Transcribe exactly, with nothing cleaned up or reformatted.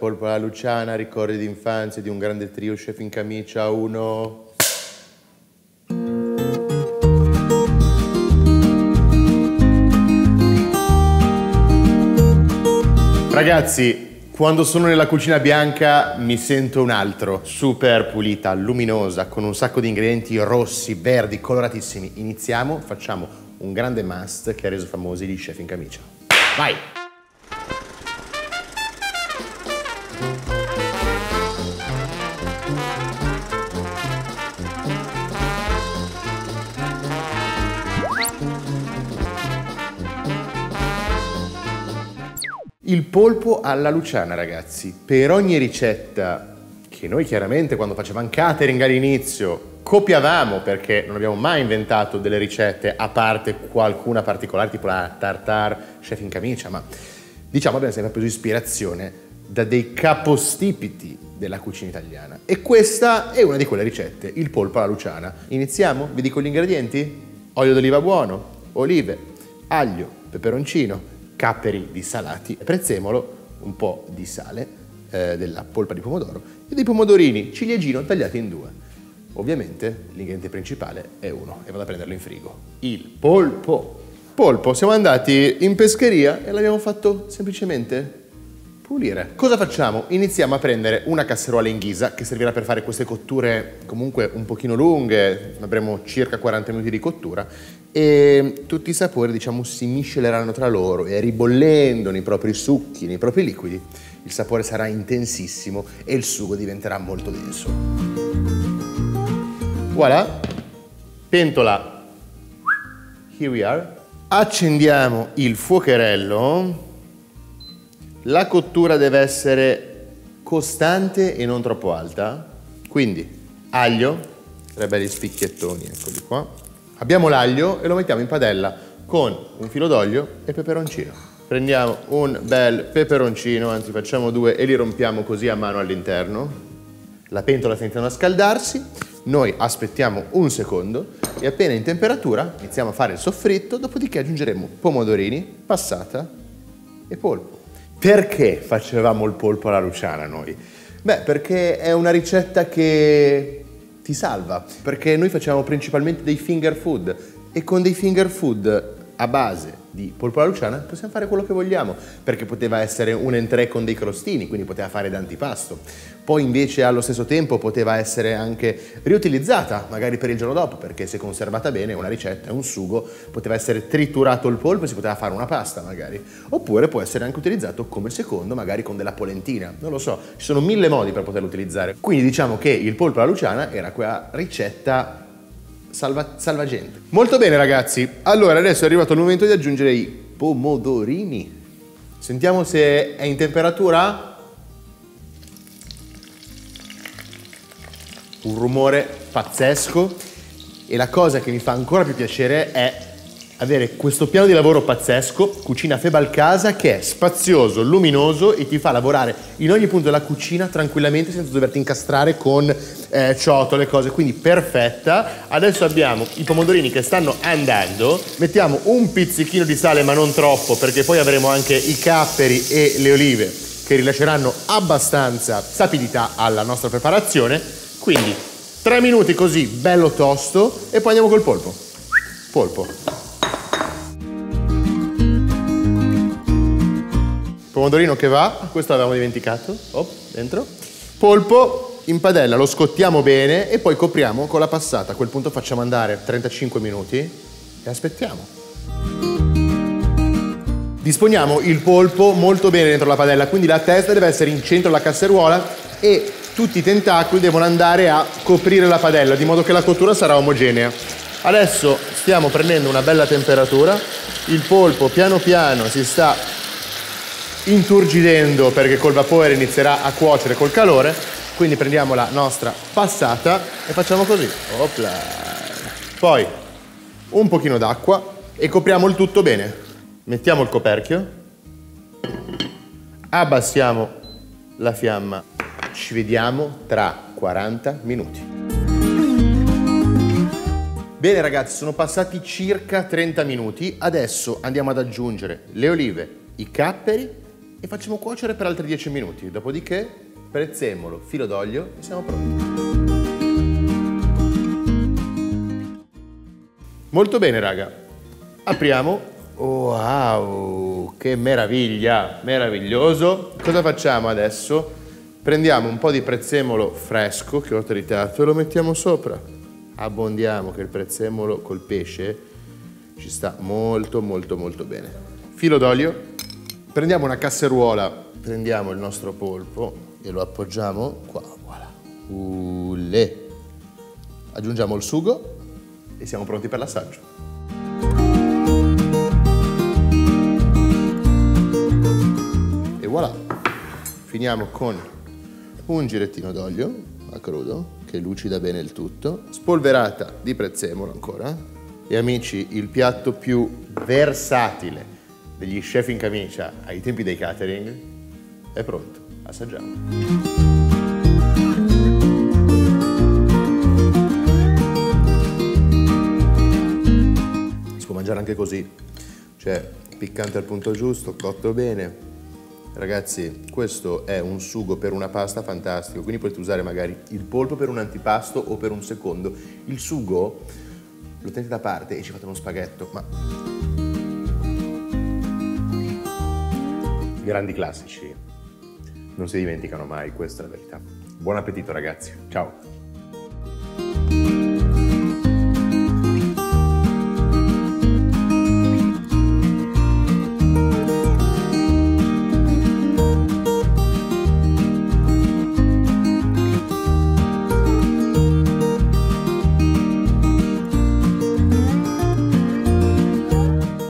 Polpo alla Luciana, ricordi d'infanzia di un grande trio, Chef in Camicia, uno... Ragazzi, quando sono nella cucina bianca mi sento un altro, super pulita, luminosa, con un sacco di ingredienti rossi, verdi, coloratissimi. Iniziamo, facciamo un grande must che ha reso famosi gli Chef in Camicia. Vai! Il polpo alla Luciana, ragazzi, per ogni ricetta che noi chiaramente quando facevamo catering all'inizio copiavamo, perché non abbiamo mai inventato delle ricette a parte qualcuna particolare tipo la tartare Chef in Camicia, ma diciamo abbiamo sempre preso ispirazione da dei capostipiti della cucina italiana e questa è una di quelle ricette, il polpo alla Luciana. Iniziamo? Vi dico gli ingredienti? Olio d'oliva buono, olive, aglio, peperoncino, capperi di salati, prezzemolo, un po' di sale, eh, della polpa di pomodoro e dei pomodorini ciliegino tagliati in due. Ovviamente l'ingrediente principale è uno e vado a prenderlo in frigo. Il polpo! Polpo, siamo andati in pescheria e l'abbiamo fatto semplicemente pulire. Cosa facciamo? Iniziamo a prendere una casseruola in ghisa che servirà per fare queste cotture comunque un pochino lunghe, avremo circa quaranta minuti di cottura e tutti i sapori, diciamo, si misceleranno tra loro e ribollendo nei propri succhi, nei propri liquidi, il sapore sarà intensissimo e il sugo diventerà molto denso. Voilà, pentola, here we are. Accendiamo il fuocherello. La cottura deve essere costante e non troppo alta, quindi aglio, tre belli spicchiettoni, eccoli qua. Abbiamo l'aglio e lo mettiamo in padella con un filo d'olio e peperoncino. Prendiamo un bel peperoncino, anzi facciamo due e li rompiamo così a mano all'interno. La pentola sta iniziando a scaldarsi, noi aspettiamo un secondo e appena in temperatura iniziamo a fare il soffritto, dopodiché aggiungeremo pomodorini, passata e polpo. Perché facevamo il polpo alla Luciana noi? Beh, perché è una ricetta che ti salva, perché noi facevamo principalmente dei finger food e con dei finger food a base di polpo alla Luciana possiamo fare quello che vogliamo, perché poteva essere un entrée con dei crostini, quindi poteva fare d'antipasto. Poi invece allo stesso tempo poteva essere anche riutilizzata, magari per il giorno dopo, perché se conservata bene una ricetta, è un sugo, poteva essere triturato il polpo e si poteva fare una pasta magari. Oppure può essere anche utilizzato come secondo, magari con della polentina, non lo so, ci sono mille modi per poterlo utilizzare. Quindi diciamo che il polpo alla Luciana era quella ricetta Salva, salva gente. Molto bene ragazzi, allora adesso è arrivato il momento di aggiungere i pomodorini. Sentiamo se è in temperatura. Un rumore pazzesco e la cosa che mi fa ancora più piacere è avere questo piano di lavoro pazzesco, cucina Febal Casa, che è spazioso, luminoso e ti fa lavorare in ogni punto della cucina tranquillamente senza doverti incastrare con eh, ciotole e cose, quindi perfetta. Adesso abbiamo i pomodorini che stanno andando, mettiamo un pizzichino di sale ma non troppo perché poi avremo anche i capperi e le olive che rilasceranno abbastanza sapidità alla nostra preparazione, quindi tre minuti così bello tosto e poi andiamo col polpo. Polpo. Pomodorino che va, questo l'avevamo dimenticato, oh, dentro. Polpo in padella, lo scottiamo bene e poi copriamo con la passata. A quel punto facciamo andare trentacinque minuti e aspettiamo. Disponiamo il polpo molto bene dentro la padella, quindi la testa deve essere in centro alla casseruola e tutti i tentacoli devono andare a coprire la padella, di modo che la cottura sarà omogenea. Adesso stiamo prendendo una bella temperatura, il polpo piano piano si sta inturgidendo perché col vapore inizierà a cuocere col calore, quindi prendiamo la nostra passata e facciamo così. Opla. Poi un pochino d'acqua e copriamo il tutto bene. Mettiamo il coperchio, abbassiamo la fiamma, ci vediamo tra quaranta minuti. Bene ragazzi, sono passati circa trenta minuti, adesso andiamo ad aggiungere le olive, i capperi e facciamo cuocere per altri dieci minuti, dopodiché prezzemolo, filo d'olio e siamo pronti. Molto bene raga, apriamo. Wow, che meraviglia, meraviglioso. Cosa facciamo adesso? Prendiamo un po' di prezzemolo fresco che ho tritato e lo mettiamo sopra. Abbondiamo, che il prezzemolo col pesce ci sta molto molto molto bene. Filo d'olio, prendiamo una casseruola, prendiamo il nostro polpo e lo appoggiamo qua, voilà. Ulle. Aggiungiamo il sugo e siamo pronti per l'assaggio. E voilà, finiamo con un girettino d'olio a crudo che lucida bene il tutto, spolverata di prezzemolo ancora. E amici, il piatto più versatile degli chef in camicia ai tempi dei catering è pronto, assaggiamo. Anche così, cioè piccante al punto giusto, cotto bene. Ragazzi, questo è un sugo per una pasta fantastico, quindi potete usare magari il polpo per un antipasto o per un secondo. Il sugo lo tenete da parte e ci fate uno spaghetto, ma i grandi classici non si dimenticano mai, questa è la verità. Buon appetito ragazzi, ciao!